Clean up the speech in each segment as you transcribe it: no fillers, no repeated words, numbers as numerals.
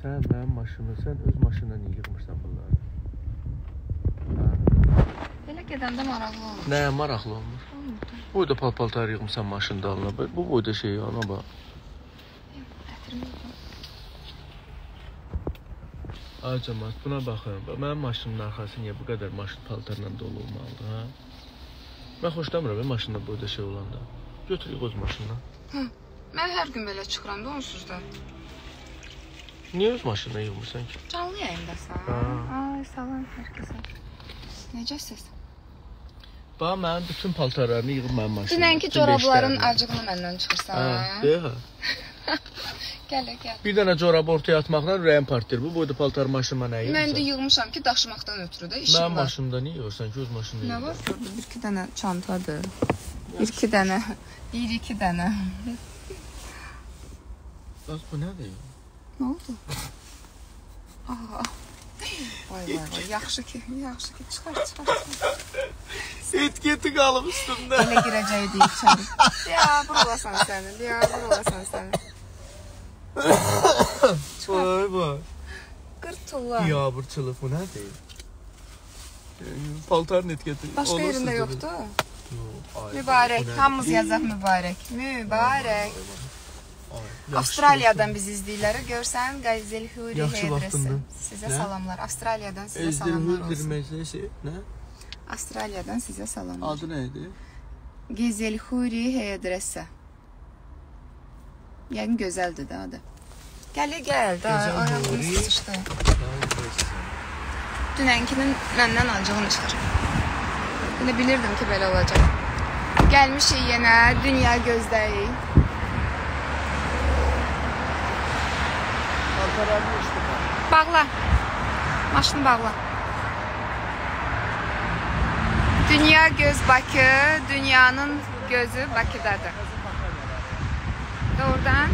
Sən mənim maşını, sən öz maşınla niyə yığmışsan bunları? Belə gedəndə maraqlı olmuş. Nəyə maraqlı olmuş? Bu da pal-paltar yığmışsan maşında alına. Bu boyda şey alına bax. Ay cəmat, buna baxın. Mənim maşının arxası niyə bu qədər maşın paltarla dolu olmalıdır, ha? Mən xoşlamıram maşında boyda şey olanda. Götür yığ öz maşınla. Hı, mən hər gün belə çıxıram da onsuz da. Niye öz maşınına yığmışsan ki? Canlı yayındasın. Ay, salam herkese. Necəsiz? Bax, mənim bütün paltarlarını yığıb mənim maşınına. Dünənki corabların acığını məndən çıxırsan. Hə, deyə ha. Gələ, gəl. Bir dənə corabı ortaya atmaqla rəyim partlayır. Bu boyda paltar maşınıma nə yığmışsan? Mən də yığmışam ki, daşımaqdan ötürü də işim var. Mənim maşımda niyə yığırsan ki, öz maşınına yığırsan? Nə var ki? 1-2 dənə çantadır. 1-2 dənə. 1-2 dənə. Az bu nədir? Ne oldu? Aha. Vay vay vay, yaxşı ki, çıxar. Etketi qalıb üstümdə. Elə girəcəkdi içəri. Ya, burasan səni. Vay vay. Qırtıllar. Ya, burçılıq bu nədir? Paltarın etketi. Başqa yerində yoxdur? Yox. Mübarək, hamımız yazaq mübarək. Avstraliyadan bizi izləyirlər. Görsən, Qazil Huri Hedresi. Sizə salamlar. Avstraliyadan sizə salamlar olsun. Avstraliyadan sizə salamlar. Adı nə idi? Qazil Huri Hedresi. Yəni gözəldir də adı. Gəl də. Ayağımız sıçdı. Dünənkinin məndən acığını çıxır. Elə bilirdim ki, belə olacaq. Gəlmişik yenə Dünya Gözdəyik. Bağla. Maşını bağla. Dünya Göz Bakı, dünyanın gözü Bakıdadır. Ve oradan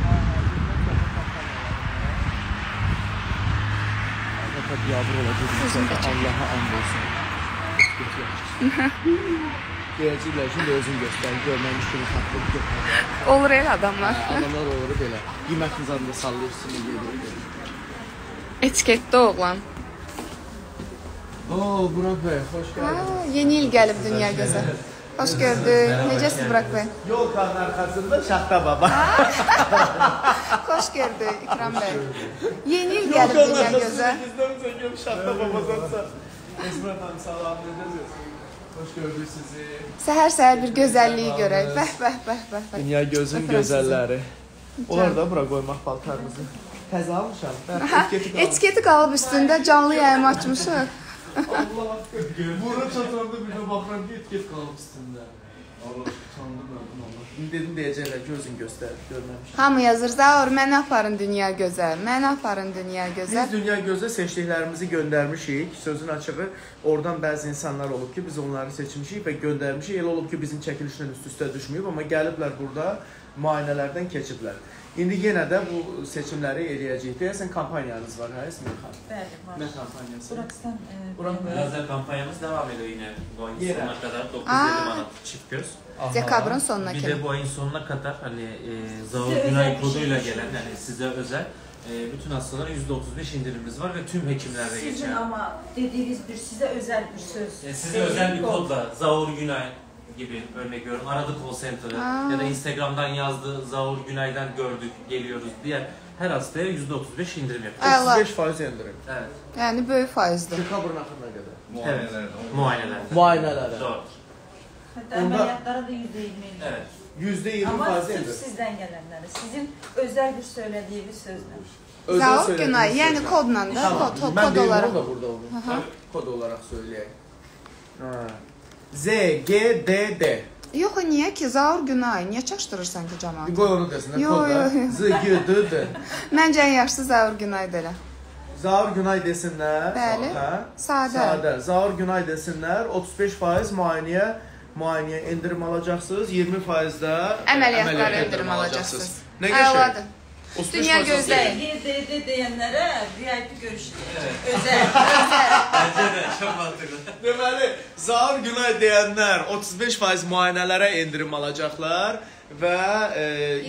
Allah'a and olsun. Deyəcəklər ki, özün göstərin, görməmiş kimi xatlı götürür. Olur el adamlar. Adamlar olur belə. Yemək nizamda sallayırsın, yedir. Etiketdə oğlan. Ooo, Burak bəy, xoş gəldin. Yeni il gəlib Dünya Gözə. Hoş gördük. Necəsiz, Burak bəy? Yol qağın arxasında Şaxta baba. Xoş gördük, İkram bəy. Yeni il gəlib Dünya Gözə. Şaxta babadansa Esmira xanım salam, necəsiz? Hoş gördük sizi. Səhər-səhər bir gözəlliyi görək. Bəh. Dünya Gözün gözəlləri. Onlar da bura qoymaq paltarımızı. Təzə almışam. Etiketi qalıb üstündə, canlı yayım açmışıq. Allah haqqı. Bura çatanda bir də baxıram ki, etiket qalıb üstündə. Allah, çandım mənim Allah. İndi dedim, deyəcəklər ki, özün göstərib, görməmişəm. Hamı yazır, Zaur, mənə aparın dünya gözə. Biz Dünya Gözə seçdiklərimizi göndərmişik. Sözün açığı, oradan bəzi insanlar olub ki, biz onları seçmişik və göndərmişik. Elə olub ki, bizim çəkilişdən üst-üstə düşməyib, amma gəliblər burada, müayinələrdən keçiblər. İndi yenə də bu seçimləri eləyəcəyik. Deyəsən, kampaniyanız var, hə, Esmira xanım? Bəli, var. Nə kampaniyası? Burak, kampanyamız devam ediyor yine. Bu ayın sonuna kadar 9-7 manat çift göz. Dekabrın sonuna kadar. Bir de bu ayın sonuna kadar Zaur Günay koduyla gelen, yani size özel bütün hastalara %35 indirimimiz var ve tüm hekimlerde geçer. Sizin ama dediğiniz bir size özel bir söz. Size özel bir kodla Zaur Günay gibi örnek veriyorum. Aradı call center'ı ya da Instagram'dan yazdı, Zaur Günay'dan gördük, geliyoruz diye. Her hastaya %35 indirim yapıyoruz. 35% indirim. Evet. Yani böyle faizdir. Dekabrın akırına kadar. Muayenelerden. Doğru. Hatta ameliyatlara da %20. Evet. %20 fazla indirim. Ama sizden gelenlere, sizin özel bir söylediği bir sözler. Zaur Günay, yani kodla da, kod olarak. Ben de burada onu. Kod olarak söyleyeyim. ZGDD. Yox, niyə ki? Zaur Günay. Niyə çaşdırırsan ki, cəmatı? Qoy onu desin, kodda. ZGDD. Məncə ən yaxşısı Zaur Günay deyilə. Zaur Günay desinlər. Bəli, sadə. Zaur Günay desinlər, 35% müayinəyə indirim alacaqsınız, 20% də əməliyyatlara indirim alacaqsınız. Nə qəşək? Dünya Gözləyin. DDD deyənlərə VIP görüşləyəcək. Özəl. Bəcə də, çox mantıqlı. Deməli, Zaur Günay deyənlər 35% müayinələrə indirim alacaqlar və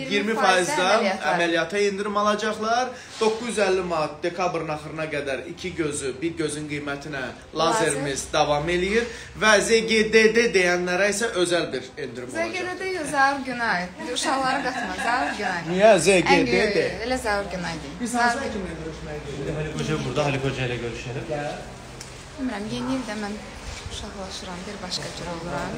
20%-dan əməliyyata indirim alacaqlar. 950 manat dekabrın axırına qədər iki gözü, bir gözün qiymətinə lazerimiz davam eləyir və ZGDD deyənlərə isə özəl bir indirim olacaq. ZGDD yox, Zaur Günay. Uşaqlara qatma, Zaur Günay. Niyə ZGDD? Elə Zaur Günay deyil. Biz hansı həkimlə görüşməliyik? Haluk Hoca burada, Haluk Hoca ilə görüşəlim. Bilmirəm, yeni ildə mən uşaqlaşıram, bir başqa cür oluram.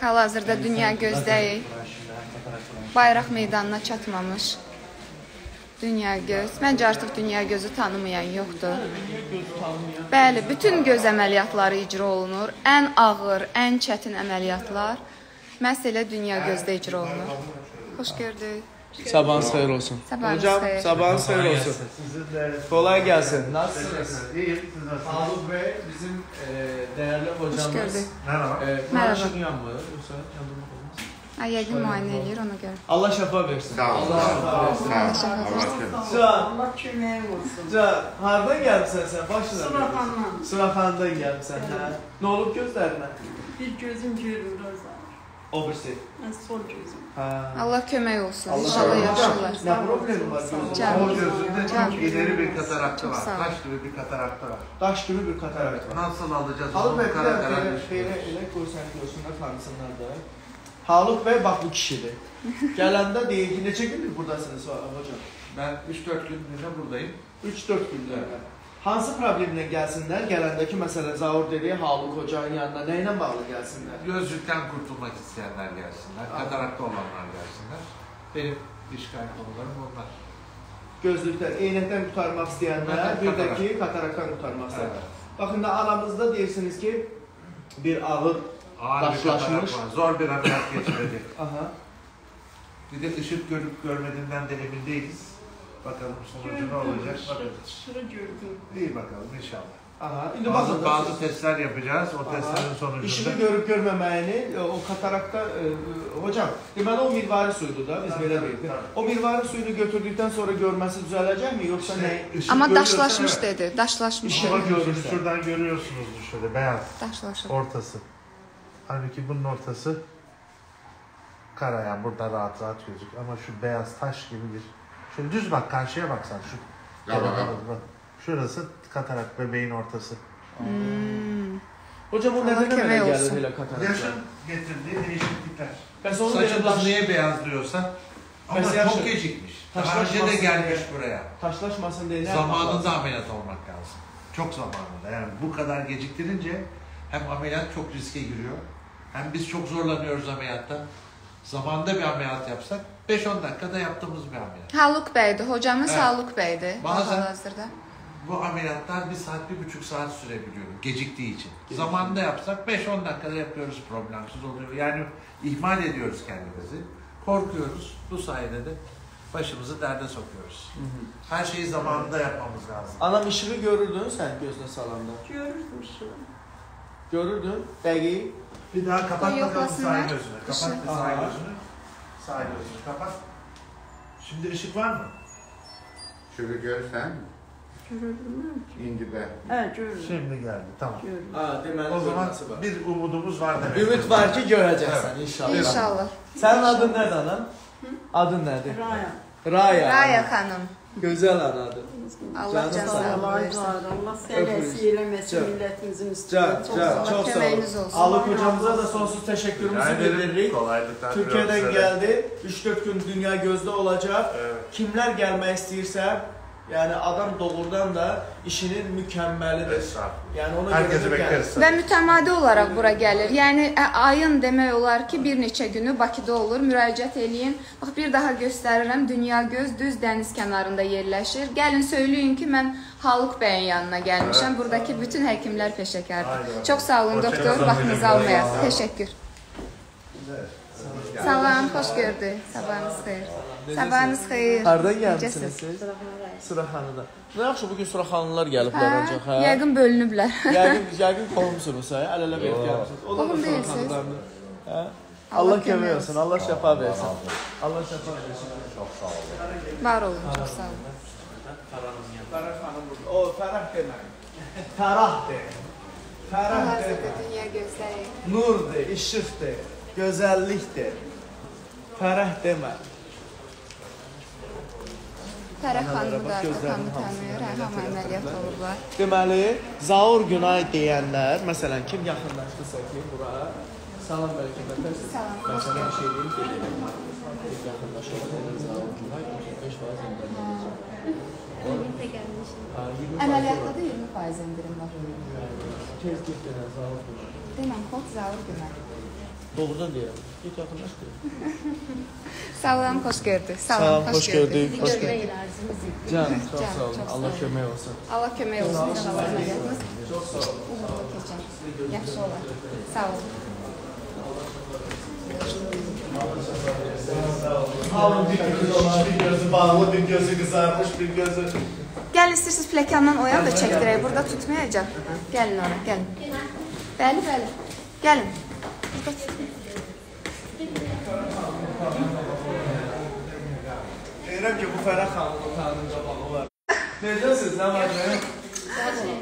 Hal-hazırda Dünya Gözdəyik. Bayraq meydanına çatmamış Dünya Göz. Məncə artıq Dünya Gözü tanımayan yoxdur. Bəli, bütün göz əməliyyatları icra olunur. Ən ağır, ən çətin əməliyyatlar məhz elə Dünya Gözdə icra olunur. Xoş gördük. Sabahınız xeyir olsun. Hocam, sabahınız xeyir olsun. Kolay gelsin. Nasılsınız? İyi. Haluk Bey, bizim değerli hocamız. Merhaba. Merhaba. Işık yanmıyor. Yoksa yandırmak olmaz. Yəqin müayinə eləyir, ona görə. Allah şəfa versin. Allah şəfa versin. Allah şəfa versin. Allah köməyin olsun. Haradan gəlmişsən sən? Başına. Suraxandan. Suraxandan gəlmişsən. Nə olub gözlərinə? Bir gözüm görür o zaman. Obirsi. Sol gözüm. Allah kömək olsun. İnşallah yaşarlar. Nə problem var? O gözündə çox ileri bir kataraktı var. Daş gibi bir kataraktı var. Daş gibi bir kataraktı var. Nasıl alacağız? Haluk Bey, elə qoysan görsünlər, tanısınlar da. Haluk Bey, bax bu kişidir. Gələndə deyir ki, neçə gündür buradasınız hocam? Mən 3-4 gündür buradayım. 3-4 gündür. Hansı problemlə gəlsinlər? Gələndəki məsələ Zaur dediyi Haluk Hocanın yanına nə ilə bağlı gəlsinlər? Gözlükdən qurtulmaq istəyənlər gəlsinlər, katarakta olanlar gəlsinlər. Benim diş qaynaqlarım onlar. Gözlükdən, eynəkdən qurtarmaq istəyənlər, bir də ki, kataraktan qurtarmaq istəyənlər. Baxın da aramızda deyirsiniz ki, bir ağır daşlaşmış. Zor bir ameliyat geçirdik. Bir de ışık görüp görmediğinden de emin değiliz. Bakalım sonucu ne olacak? Şunu gördüm. İyi bakalım inşallah. Bazı testler yapacağız. O testlerin sonucunda. İşini görüp görmemeyeni o katarakta hocam. Deməli o mirvari suydu da biz belə deyildik. O mirvari suyunu götürdükten sonra görmesi düzeləcək mi yoksa ne? Ama daşlaşmış dedi. Daşlaşmış. Şuradan görüyorsunuz şöyle beyaz. Daşlaşmış. Ortası. Halbuki bunun ortası kara, yani burada rahat rahat gözüküyor ama şu beyaz taş gibi bir. Şöyle düz bak, karşıya baksan şu. Bak. Şurası katarak, bebeğin ortası. Hocam bu neden böyle geldi böyle katarak? Yaşın getirdiği değişiklikler. Saçımız niye beyazlıyorsa ama çok gecikmiş. Daha önce de gelmiş buraya. Taşlaşmasın diye. Zamanında ameliyat olmak lazım. Çok zamanında, yani bu kadar geciktirince hem ameliyat çok riske giriyor, hem biz çok zorlanıyoruz ameliyatta. Zamanında bir ameliyat yapsak, 5-10 dakikada yaptığımız bir ameliyat. Haluk Bey'di, hocamız evet. Haluk Bey'di. Bazen bu ameliyatlar 1 saat, 1,5 saat sürebiliyor geciktiği için. Zamanında yapsak 5-10 dakikada yapıyoruz, problemsiz oluyor. Yani ihmal ediyoruz kendimizi, korkuyoruz. Bu sayede de başımızı derde sokuyoruz. Her şeyi zamanında yapmamız lazım. Anam, ışığı görürdün sen gözle salonda. Görürdüm ışığı. Görürdün, dəqiq. Bir daha kapat bakalım sağ gözünü. Kapat sağ gözünü. Sağ gözünü kapat. Şimdi ışık var mı? Şöyle görsen mi? Görürdün mü? İndi ben. He, görürdüm. Şimdi geldi, tamam. O zaman bir umudumuz var demek. Ümit var ki göreceksin inşallah. İnşallah. Senin adın nedir hanım? Adın nedir? Raya. Raya. Raya hanım. Gözəl anadır. Allah canına versin. Allah sələsi eləməsin millətimizin üstündə. Çox sağ olun. Haluk hocamıza da sonsuz təşəkkürümüzü bildiririk. Türkiyədən gəldi. 3-4 gün Dünya Gözdə olacaq. Kimlər gəlmək istəyirsə, yəni adam doğrudan da işinin mükəmməlidir. Yəni ona görə gəlir. Və mütəmadi olaraq bura gəlir. Yəni ayın demək olar ki, bir neçə günü Bakıda olur. Müraciət eləyin. Bax, bir daha göstərirəm. Dünya Göz düz dəniz kənarında yerləşir. Gəlin söyləyin ki, mən Haluk bəyin yanına gəlmişəm. Buradakı bütün həkimlər peşəkardır. Çox sağ olun doktor. Vaxtınızı almayasın. Təşəkkür. Salam, xoş gördük. Sabahınız xeyir. Sabahınız xeyir. Hardan gəlmişsiniz siz? Suraxanıda. Nə yaxşı, bugün Suraxanlılar gəliblər ancaq. Yəqin bölünüblər. Yəqin qovumsunuz, əl-ələ verib gəlmişsiniz. Qovum deyilsiniz. Allah kömək olsun, Allah şəfa versin. Allah şəfa versin. Çox sağ olun. Var olun, çox sağ olun. Fərəh xanım burada. O, Fərəh demək. Fərəh de. Fərəh demək. Dünya gözləri. Nurdur, işıqdır, gözəllikdir. Fərəh demək. Fərəh xanım da arxamı tanıyır, həm əməliyyat olublar. Deməli, Zaur Günay deyənlər, məsələn, kim yaxınlaşdısa ki, bura salam bəlkə bətərsiz. Salam. Məsələn, bir şey deyim ki, yaxınlaşılır, Zaur Günay 25% indirim var. Əminliklə gəlmişim. Əməliyyatda da 20% indirim var. Tez git deyən Zaur Günay. Deməm, xoş Zaur Günay. Doğrudan deyirəm. Git yaxınlaş deyirəm. Sağ olun, xoş gördük. Sağ olun, xoş gördük. Biz görmək ilərzimiz idi. Canım, çox sağ olun. Allah kömək olsun. Allah kömək olsun. Çox sağ olun. Uğurlu keçək. Yaxşı olar. Sağ olun. Halın bir gözü bağlı, bir gözü qızarmış, bir gözü... Gəlin, istəyirsiniz pləkandan oyan da çəkdirək. Burada tutmayacaq. Gəlin ona, gəlin. Bəli, bəli. Gəlin. Deyirəm ki, bu Fərəh xanımın tanımca bağlı olar. Necəsiniz, nə var mənim?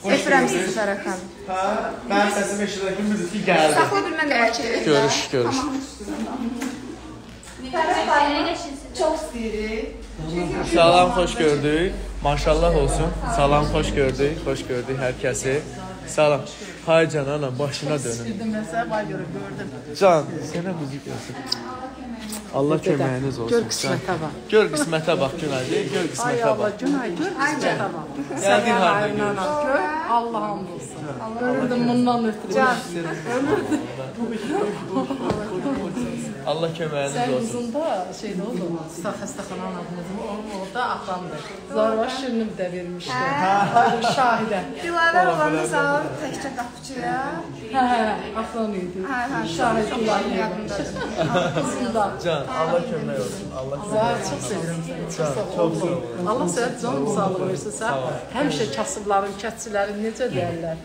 Öpürəm sizi Fərəh xanım. Hə? Mənim səsim eşidir ki, müzik ki, gəldi. Saxla bir mən dəmək edir. Görüş, görüş. Fərəh xanımı çox istəyirik. Salam, xoş gördük. Maşallah olsun. Salam, xoş gördük. Xoş gördük hər kəsi. Salam. Hay can, anam, başına dönün. İstəyirdim, mən sənə var görə gördüm. Can, sənə müzik olsun. Allah köməyiniz olsun. Gör qismətə bax. Gör qismətə bax, Günay. Gör qismətə bax. Ay Allah, Günay, gör qismətə bax. Sənə hayrına gör, Allah hamd olsun. Görürdüm, bundan ötürü. Can, ömürdüm. Allah köməyiniz olsun. Sən uzunda şeydə oldu, xəstəxananın adınızın, onun orada axandır. Zarvaş şirinimi də vermişdi. Şahidə. Dilarə olanı Zaur təkcə qapıcıya. Hə, axan idi. Şahid olanı yadındadır. Can, Allah kömək olsun. Zaur, çox sevirəm səni. Çox sağ olun. Allah sənə canım sağlıq versin. Sən həmişə kasıbların, kətçilərin necə deyərlər?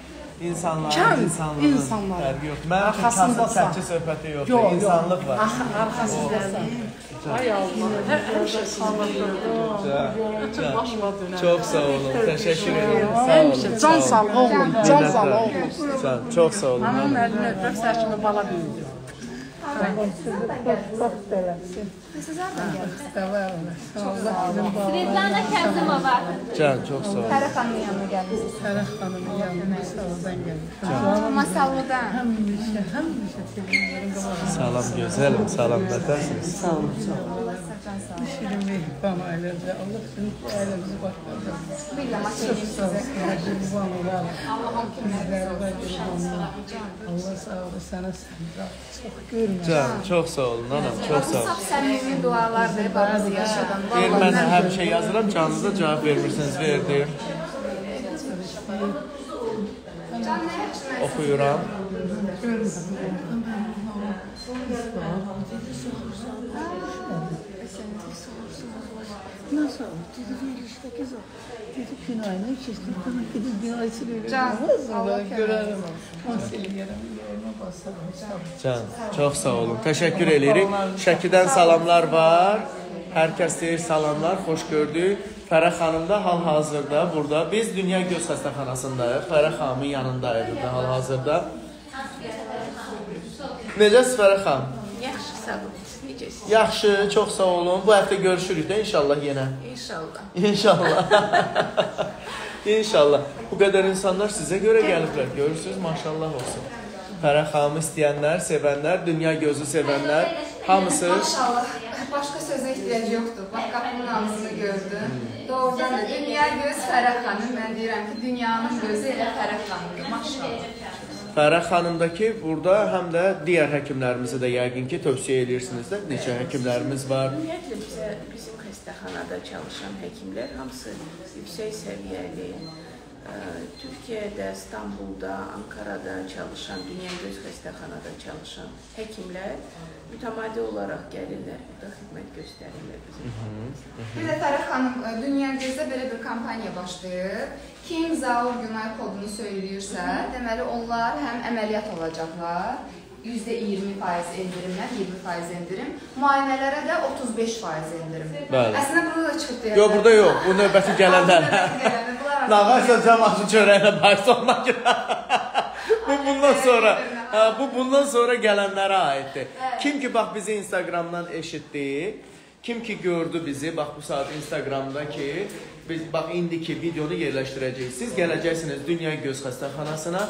İnsanların fərqi yoxdur. Mənim üçün kasıb səhçi söhbəti yoxdur. İnsanlıq var. Arxasızlarım. Ay Allah, həmişə sağlıq. Çox sağ olun. Təşəkkür edirəm. Həmişə can sağlıq olun. Can sağlıq olun. Çox sağ olun. Anam əlini öpürəm, səhçini bala büyüdür. Fridlana Kəzimova. Can, çox sağ olun. Fərəh xanımın yanına gəlmişsiniz. Fərəh xanımın yanına sağdan gəlmişsiniz. Masallıdan. Həmişə. Salam gözəlim, salam bətərsiniz. Sağ olun, sağ olun. Allah səhcan sağ olun. Şirin mehriban ailəmizə, Allah üçün ailəmizi başlayacaq. Çox sağ olun. Allahım kimlərə Allah sağ olun, sənə səhvə. Çox görmür. Can, çox sağ olun, anam, çox sağ olun. Saf səmimi dualardır, barazı yaşadan. Deyir, mən həmişə yazıram, canınıza cavab vermirsiniz, verdim. Oxuyuram. Nasıl oldu? Dedi, verişteki zor. Dedi, Günay'la içerisinde kalın. Dedi, Günay için öyle. Can, Allah görürüm. Maseli yaramı yerine basalım. Can, çok sağ olun. Teşekkür edirik. Şəkidən salamlar var. Hər kəs deyir salamlar, xoş gördük. Fərəh xanım da hal-hazırda burada. Biz Dünya Göz Xəstəxanasındayıq. Fərəh xanımın yanındayıq da hal-hazırda. Necəsiz Fərəh xanım? Yaxşı, sağ olun. Yaxşı, çox sağ olun. Bu həftə görüşürük də inşallah yenə. İnşallah. İnşallah. İnşallah. Bu qədər insanlar sizə görə gəliblər. Görürsünüz, maşallah olsun. Fərəh xanımı istəyənlər, sevənlər, dünya gözü sevənlər, hamısı... Maşallah, başqa sözə ehtiyac yoxdur. Bax, qapının hamısını gördü. Doğrudan da dünya göz Fərəh xanım. Mən deyirəm ki, dünyanın gözü elə Fərəh xanımdır. Maşallah. Fərəh xanımdakı burada həm də digər həkimlərimizi də yəqin ki, tövsiyə edirsiniz də, neçə həkimlərimiz var. Ümumiyyətlə, bizim xəstəxanada çalışan həkimlər hamısı yüksək səviyyəli, Türkiyədə, İstanbulda, Ankarada çalışan, Dünya Göz Xəstəxanada çalışan həkimlər mütəmadi olaraq gəlirlər, burada xidmət göstərirlər bizim. Bir də Fərəh xanım, Dünya Gözdə belə bir kampaniya başlayır. Kim Zaur Günay kodunu söyləyirsə, deməli onlar həm əməliyyat olacaqlar, %20% endirimdən 20% endirim, müayinələrə də 35% endirim. Əslində burada da çıxıb deyirəm. Yox, burada yox, bu növbəti gələndən. Nağaysa cəmatın çörəyinə bahis olmaq bu bundan sonra gələnlərə aiddir. Kim ki, bax, bizi Instagramdan eşitdi, kim ki gördü bizi, bax bu saat Instagramda ki, biz bax indiki videonu yerləşdirəcəyik. Siz gələcəksiniz Dünya Göz xəstəxanasına,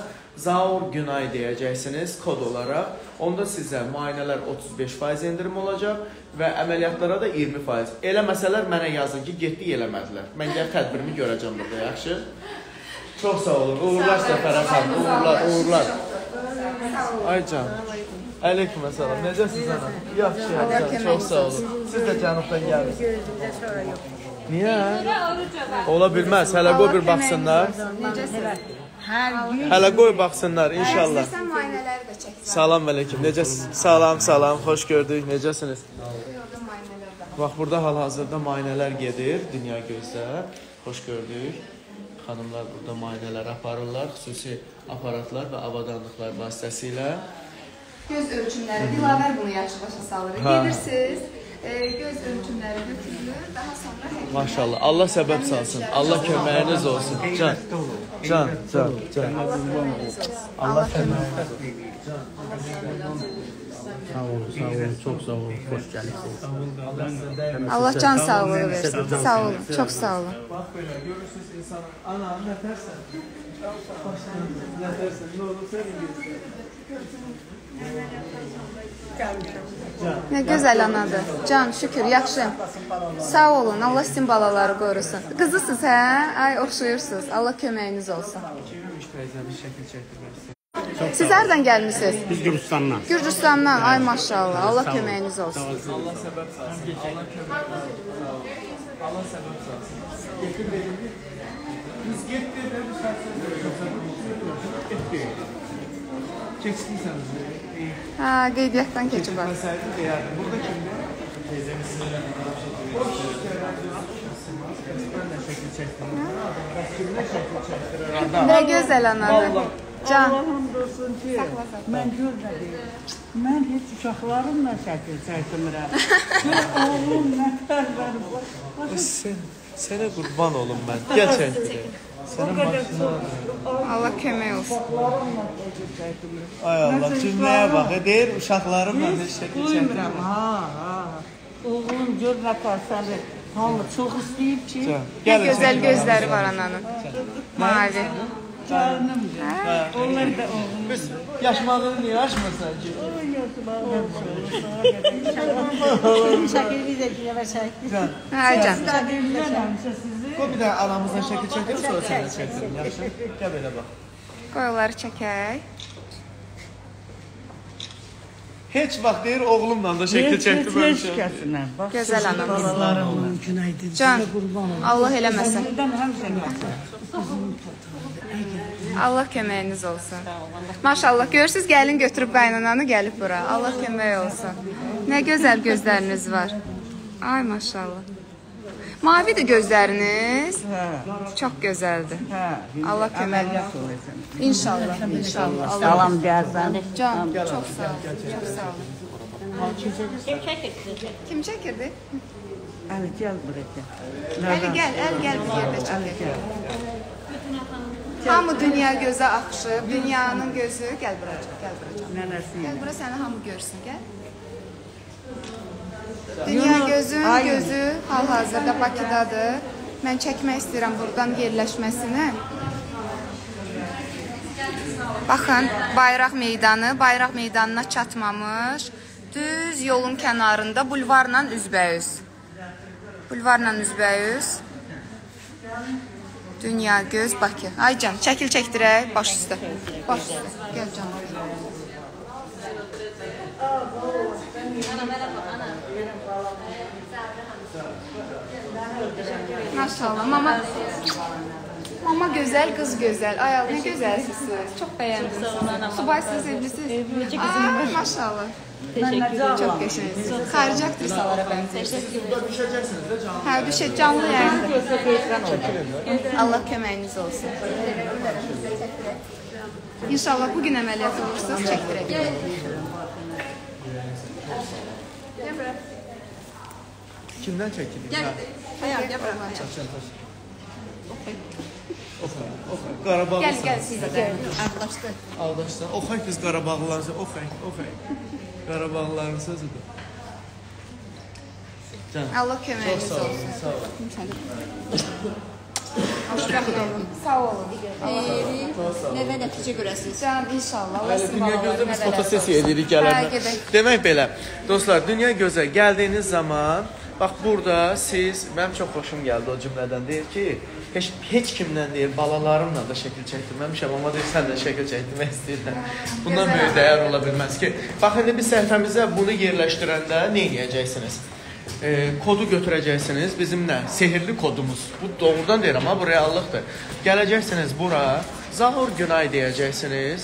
Zaur Günay deyəcəksiniz kod olaraq. Onda sizə müayinələr 35% endirim olacaq və əməliyyatlara da 20%. Eləməsələr mənə yazın ki, getdi eləmədilər. Mən gəlib tədbirimi görəcəm burada, yaxşı? Çox sağ olun, uğurlar Fərəh xanım, uğurlar. Ay canım. Aleyküm selam. Necəsiniz ana? Yaxşı, yaxşı. Çox sağ olun. Siz də cənubdan gəlirsiniz. Niyə? Ola bilməz. Hələ qoy bir baxsınlar. Hələ qoy baxsınlar inşallah. Salam aleyküm. Necəsiniz? Salam, salam. Xoş gördük. Necəsiniz? Bax burada hal-hazırda müayinələr gedir Dünya Gözdə. Xoş gördük. Xanımlar burada müayinələr aparırlar, xüsusi aparatlar və avadanlıqlar vasitəsilə. Göz ölçümləri, dilavər bunu yaxşı başa salırıq. Gedirsiniz, göz ölçümləri götürülür, daha sonra həqiqətən... Maşallah, Allah səbəb salsın, Allah köməyiniz olsun. Can. Allah köməyiniz olsun. Sağ olun, çox sağ olun, xoş gəlirsiniz. Allah can sağlığı versin, sağ olun, çox sağ olun. Bax belə, görürsünüz insanın, ana, nətərsən, nə olursa bilirsən. Nə gözəl anadır. Can, şükür, yaxşı. Sağ olun, Allah sizin balaları qorusun. Qızısınız, hə? Ay, oxşuyursunuz. Allah köməyiniz olsun. Siz hərdən gəlmişsiniz? Biz Gürcüstandan. Gürcüstandan, ay maşallah. Allah köməyiniz olsun. Allah səbəb salsın. Allah səbəb salsın. Getib verildi. Biz getdik də bu səhsədə. Keçdiysəniz, qeydiyyatdan keçib var. Burada kimdir? Teyzəmiz sizlə şəkil çəkdirəm. Nə gözəl anadır. Allahım dursun ki, mən görmədim. Mən heç uşaqlarımla şəkil çəkdirəm. Oğlum nətər verir. Sənə qurban olun mən. Gəl çəkdirəm. Allah kömək olsun. Ay Allah, cümləyə bax, deyir uşaqlarımla bir şəkil çəkdirəm. Oğlum, gör nə tərsən, hamı çox istəyib ki. Nə gözəl gözləri var ananın. Mavi. Onlar da oğlum. Yaşmağını niyə açmırsan ki? Şəkil bizə ki, yəvə şəkil. Ay can. Qoy bir də aramızdan şəkil çəkdirəm, sonra sənə çəkdirəm, yaxşı? Gəl belə bax. Qoy onları çəkək. Heç vaxt deyir, oğlumla da şəkil çəkdirəm. Heç kəsinə. Gözəl anamız. Can, Allah eləməsin. Allah köməyiniz olsun. Maşallah, görürsünüz, gəlin götürüb qaynananı gəlib bura. Allah kömək olsun. Nə gözəl gözləriniz var. Ay maşallah. Mavidir gözləriniz. Çox gözəldir. Allah köməklidir. İnşallah. Salam deyərsən. Can, çox sağ olun. Kim çəkirdi? Kim çəkirdi? Əli, gəl buraya. Əli, gəl. Əli, gəl bir yerdə çəkək. Hamı dünya gözə axışıb, dünyanın gözü. Gəl bura çək. Gəl bura səni hamı görsün, gəl. Dünya Gözün gözü hal-hazırda Bakıdadır. Mən çəkmək istəyirəm buradan yerləşməsini. Baxın, bayraq meydanı, bayraq meydanına çatmamış. Düz yolun kənarında bulvarla üzbəyüz. Bulvarla üzbəyüz. Dünya Göz Bakı. Ay can, çəkil çəkdirək, baş üstə. Baş üstə, gəl can. Maşallah, mama gözəl, qız gözəl, ay Allah, nə gözəlsiniz, çox bəyəndiniz, subaysınız, evlisiniz, ay maşallah, çox qəşəngsiniz, xarici aktrisalara bənzəyirsiniz, hə, düşəcək, canlı yayındır, Allah köməyiniz olsun. İnşallah bugün əməliyyat olursunuz, çəkdirək. Kimdən çəkilir? Gəl bura. Oxay. Qarabağlı. Gəl sizə də. Aldaşdı. Oxay biz Qarabağlılarız. Oxay. Qarabağlıların sözüdür. Allah köməyiniz olsun. Sağ olun. Sağ olun. Nəvə nəticə görəsiniz? İnşallah. Dünya Gözdə biz fotosesiya edirik gələrlə. Demək belə, dostlar, Dünya Gözə gəldiyiniz zaman, bax burada siz, mənim çox xoşum gəldi o cümlədən, deyir ki, heç kimdən deyil, balalarımla da şəkil çəkdirməmişəm, amma deyil, sən də şəkil çəkdirmək istəyirlər. Bundan böyük dəyər ola bilməz ki. Bax, indi biz səhifəmizə bunu yerləşdirəndə nə eləyəcəksiniz? Kodu götürəcəksiniz, bizim nə? Sehirli kodumuz. Bu doğrudan deyirəm, bu reallıqdır. Gələcəksiniz bura, Zaur Günay deyəcəksiniz.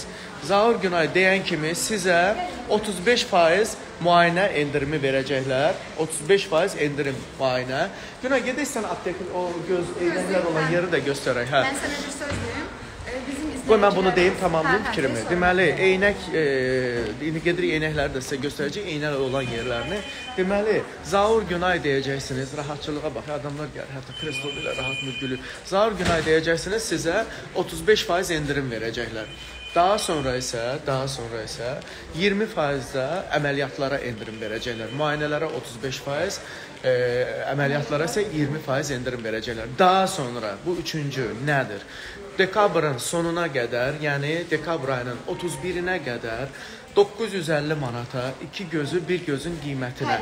Zaur Günay deyən kimi sizə 35% müayinə endirimi verəcəklər. 35% endirim müayinə. Günay, gedəksən aptekin o göz eyləmlər olan yeri də göstərək. Mən sənə bir söz deyim. Mən bunu deyim, tamamlayım fikrimi. Deməli, eynək, indi gedirik eynəkləri də sizə göstərəcək, eynəklə olan yerlərini. Deməli, Zaur Günay deyəcəksiniz, rahatçılığa bax, adamlar gəlir, hətta kreslolu ilə rahat mürgülük. Zaur Günay deyəcəksiniz, sizə 35% endirim verəcəklər. Daha sonra isə 20% əməliyyatlara endirim verəcəklər. Müayinələrə 35%, əməliyyatlara isə 20% endirim verəcəklər. Daha sonra, bu üçüncü nədir? Dekabrın sonuna qədər, yəni dekabr ayının 31-inə qədər 950 manata iki gözü bir gözün qiymətinə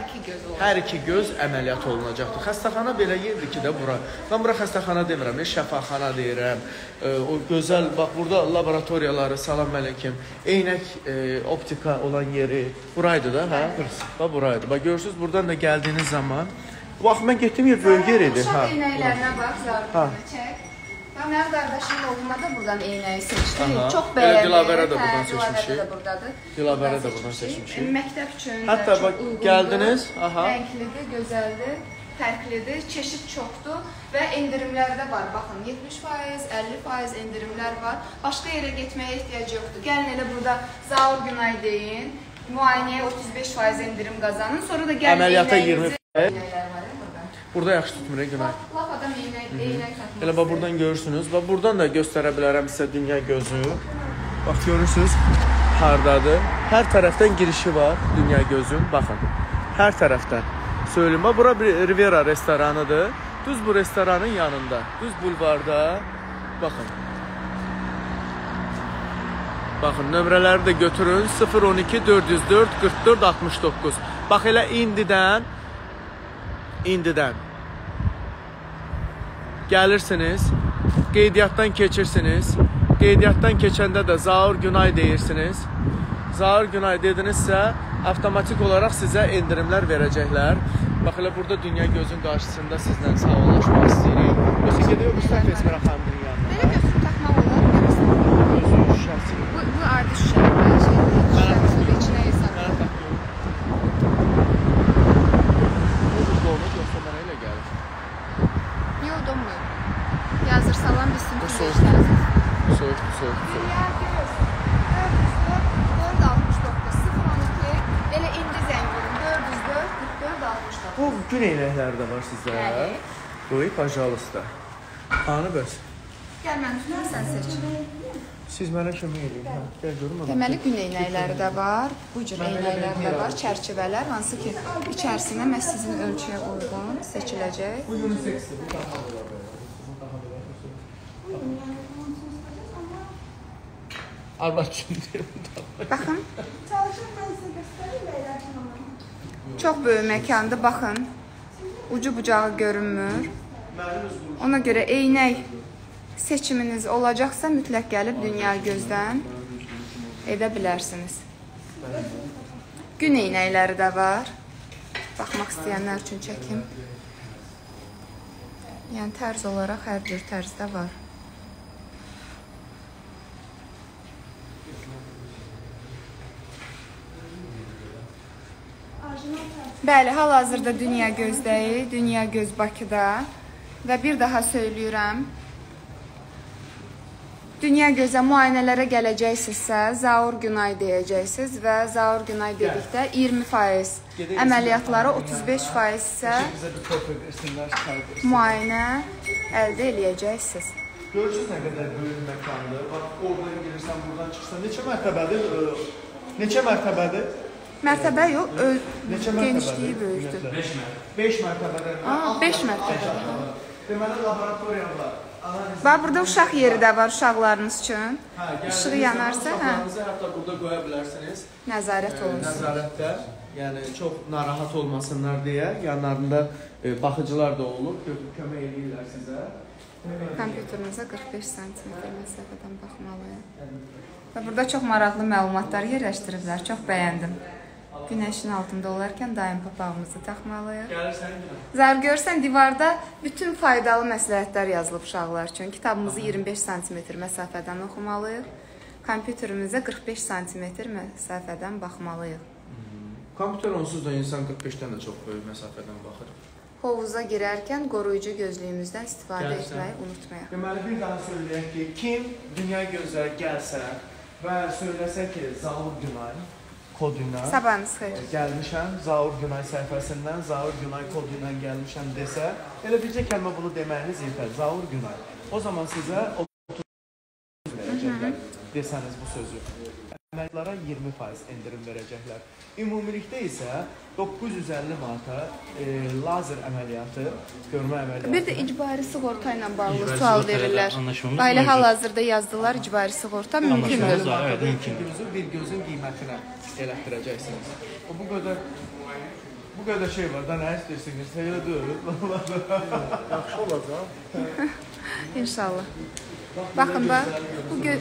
hər iki göz əməliyyat olunacaqdır. Xəstəxana belə yerdir ki də bura. Mən bura xəstəxana demirəm, şəfaxana deyirəm. O gözəl, bax burada laboratoriyaları, salam əleyküm, eynək optika olan yeri buraydı da, hə? Bax buraydı. Bax görürsünüz, buradan da gəldiyiniz zaman. Bax, mən getdiyim yer böyük yer idi. Uşaq eynəklərinə bax, zarfını çək. Mənim qardaşımın oğluma da buradan eynəyi seçdik. Çox bəyəndik. Dilavərə də buradan seçmişik. Məktəb üçün də çox uyğundur. Rənglidir, gözəldir, fərqlidir, çeşid çoxdur və endirimlər də var. Baxın, 70%, 50% endirimlər var. Başqa yerə getməyə ehtiyac yoxdur. Gəlin elə burada Zaur Günay deyin, müayinəyə 35% endirim qazanın, sonra da gəlin eynəyinizi... Burada yaxşı tutmur, Günay. Laf adam eynək satmasın. Elə bax, buradan görürsünüz. Bax, buradan da göstərə bilərəm sizə Dünya Gözü. Bax, görürsünüz, hardadır. Hər tərəfdən girişi var Dünya Gözün. Baxın, hər tərəfdən. Söyleyeyim, bax, bura bir Rivera restoranıdır. Düz bu restoranın yanında, düz bulvarda. Baxın. Baxın, nömrələri də götürün. 012-404-44-69. Bax, elə indidən gəlirsiniz, qeydiyyatdan keçirsiniz, qeydiyyatdan keçəndə də Zaur Günay deyirsiniz, Zaur Günay dedinizsə avtomatik olaraq sizə endirimlər verəcəklər. Bax, elə burada Dünya Gözün qarşısında sizlə sağollaşmaq istəyirik. Yoxsa gedək o müstəq Esmira xanımın yanına. Belə gözünü taxmaq olar. Gözün şüşəsi. Bu ardı şüşəsi. Dünya Göz 404-469-012 elə indi zəng vurun 404-469. Bu gün eynəkləri də var sizə. Qoy, pajalısta. Anı bəs. Gəl, mən üçün sən seçin. Siz mənə kömək edin. Deməli, gün eynəkləri də var, bu cür eynəklər də var, çərçivələr, hansı ki, içərisində məhz sizin ölçüyə uyğun seçiləcək. Bu uniseksdir, bu daha olur. Arbat üçün deyir bundan. Baxın. Çalışın, mən sizə göstərim, bəyləşməm. Çox böyük məkandır, baxın. Ucu bucağı görünmür. Ona görə eynək seçiminiz olacaqsa, mütləq gəlib Dünya Gözdən edə bilərsiniz. Gün eynəkləri də var. Baxmaq istəyənlər üçün çəkim. Yəni, tərz olaraq hər bir tərzdə var. Bəli, hal-hazırda Dünya Gözdəyik, Dünya Göz Bakıda və bir daha söylüyürəm, Dünya Gözə müayinələrə gələcəksinizsə, Zaur Günay deyəcəksiniz və Zaur Günay dedikdə 20%, əməliyyatlara 35% isə müayinə əldə eləyəcəksiniz. Görürsünüz nə qədər böyük məkandır. Bax, oradan gelirsən, buradan çıxsan. Neçə mərtəbədir? Neçə mərtəbədir? Mərtəbə yox, genişliyi böyükdür. 5 mərtəbədir. 5 mərtəbədir. Deməli, laboratoriya var. Bax, burada uşaq yeri də var uşaqlarınız üçün. Işığı yanarsa, hə. Hətta burada qoya bilərsiniz. Nəzarət olunsun. Nəzarətdə, yəni çox narahat olmasınlar deyə, yanlarında baxıcılar da olub, kömək edirlər sizə. Kompüteriniza 45 cm məsafədən baxmalıyam. Və burada çox maraqlı məlumatlar yerləşdiriblər, çox bəyəndim. Günəşin altında olarkən daim papağımızı taxmalıyıq. Zaur görürsən, divarda bütün faydalı məsləhətlər yazılıb uşaqlar üçün. Kitabımızı 25 cm məsafədən oxumalıyıq. Kompüterimizə 45 cm məsafədən baxmalıyıq. Kompüter onsuz da insan 45-dən də çox böyük məsafədən baxır. Hovuza girərkən qoruyucu gözlüyümüzdən istifadə etməyi unutmayaq. Deməli, bir daha söyləyək ki, kim Dünya Gözə gəlsə və söyləsə ki, Zaur Günay koduyla gəlmişəm, Zaur Günay səhifəsindən, Zaur Günay koduyla gəlmişəm desə, elə bircə kəlmə bunu deməyiniz yetər, Zaur Günay. O zaman sizə 30% verəcəklər desəniz bu sözü. Əməliyyatlara 20% endirim verəcəklər. Ümumilikdə isə 950 manata lazer əməliyyatı, görmə əməliyyatı. Bir də icbari sığorta ilə bağlı sual verirlər. Ailə hal-hazırda yazdılar icbari sığorta mümkündür. Bir gözün qiymətinə elətdirəcəksiniz. Bu qədər şey var da nə istəyirsiniz? Elə döyülür. Yaxşı olacaq. İnşallah. Baxın,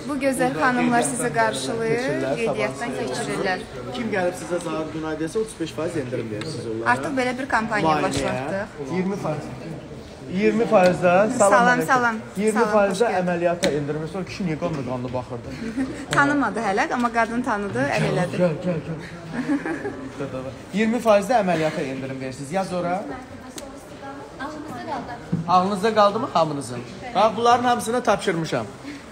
bu gözəl xanımlar sizə qarşılayır, qeydiyyatdan keçirirlər. Kim gəlib sizə Zaur Günay desə 35% endirim deyirsiniz onlara. Artıq belə bir kampaniya başlatdıq. 20%-də salam. 20%-də əməliyyata endirmiş. O kişi niyə qanlı baxırdı? Tanımadı hələ, amma qadın tanıdı, əl elədi. Gəl. 20%-də əməliyyata endirim verirsiniz. Yaz ora. Ağlınızda qaldı mı hamınızın? Bax, bunların hamısını tapşırmışam.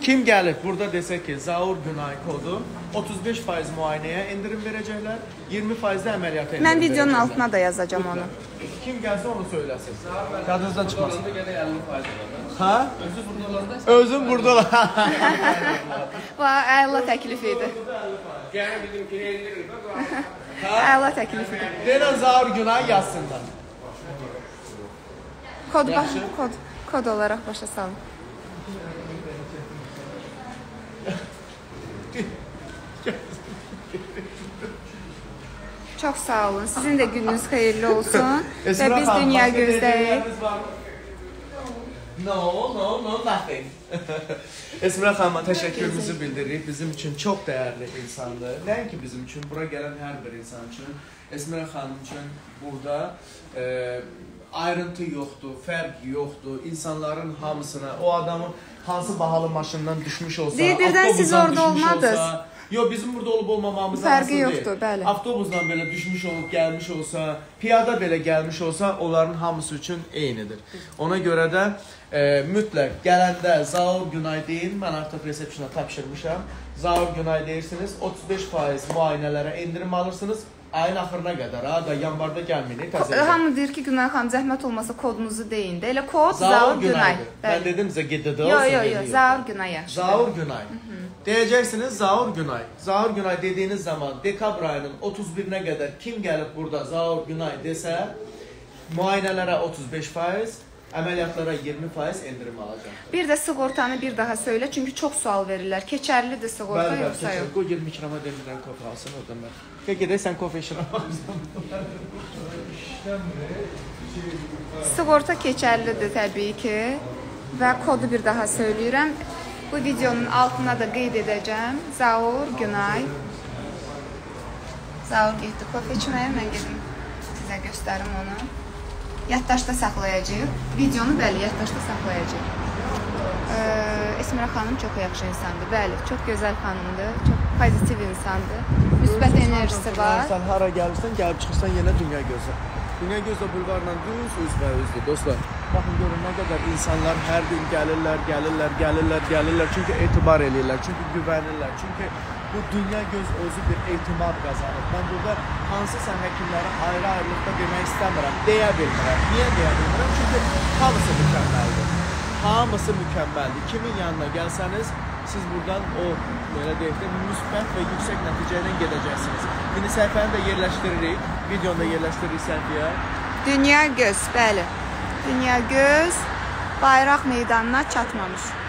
Kim gəlib burada desə ki, Zaur Günay kodu 35% müayinəyə endirim verəcəklər, 20%-də əməliyyata endirim verəcəklər. Mən videonun altına da yazacam onu. Kim gəlsə onu söyləsin. Yadınızdan çıxmasın. Ha? Özüm burada olam. Əla təklif idi. Gəlin bizim ki, indirin. Əla təklif idi. Deyən Zaur Günay yazsınlar. Kod başa, kod olaraq başa salın. Çox sağ olun. Sizin də gününüz xeyirli olsun. Və biz Dünya Gözdəyik. No, nothing. Esmira xanıma təşəkkürümüzü bildiririk. Bizim üçün çox dəyərli insandır. Nəinki bizim üçün, bura gələn hər bir insan üçün. Esmira xanım üçün burada ayrıntı yoxdur, fərq yoxdur. İnsanların hamısına, o adamın hansı bahalı maşından düşmüş olsa, birdən siz orada olmadınız. Yox, bizim burada olub olmamamızın fərqi yoxdur, bəli. Avtobusdan belə düşmüş olub gəlmiş olsa, piyada belə gəlmiş olsa, onların hamısı üçün eynidir. Ona görə də mütləq gələndə Zaur Günay deyin, mən artıq resepsiyona tapşırmışam. Zaur Günay deyirsiniz, 35% müayinələrə endirim alırsınız. Ayın axırına qədər, da yanvarda gəlməyini təzələ. Hamı deyir ki, Günay xanım, zəhmət olmasa kodunuzu deyin də. Elə kod Zaur Günay. Mən dedim, ZGDD olsun. Yox, Zaur Günay yaxşı. Zaur Günay. Deyəcəksiniz, Zaur Günay. Zaur Günay dediyiniz zaman, dekabr ayının 31-nə qədər kim gəlib burada Zaur Günay desə, müayinələrə 35%, əməliyyatlara 20% endirim alacaq. Bir də sığortanı bir daha söylə, çünki çox sual verirlər. Keçərlidir sığorta yoxsa yox? Qoy, gel mikrofona demirdən kofe alsın, oradan mən. Gedək, sən kofe işinə baxsın. Sığorta keçərlidir təbii ki. Və kodu bir daha söyləyirəm. Bu videonun altına da qeyd edəcəm. Zaur Günay. Zaur getdi kofe içməyə, mən gedim sizə göstərim onu. Yaddaşda saxlayacaq. Videonu bəli, yaddaşda saxlayacaq. Esmira xanım çox yaxşı insandır. Bəli, çox gözəl xanımdır. Çox pozitiv insandır. Müsbət enerjisi var. Sən hara gəlirsən, gəlib çıxırsan yenə Dünya Gözə. Dünya Gözə bulvarla düz, üz və üzdür dostlar. Bakın görün ne kadar insanlar her gün gelirler. Çünkü etibar edirlər, çünkü güvenirler. Çünkü bu dünya göz özü bir etibar kazanır. Ben burada hansısa həkimləri ayrı ayrılıqda demək istəmirəm, deyə bilmirəm. Niyə deyə bilmirəm? Çünkü hamısı mükəmməldir. Hamısı mükəmməldir. Kimin yanına gelseniz siz buradan o böyle deyildi, müsbət ve yüksek neticeyle geleceksiniz. Yeni sayfanı da yerleştiririk, videonu da yerleştiririk sayfaya. Dünya Göz, bəli. Dünya Göz bayraq meydanına çatmamış.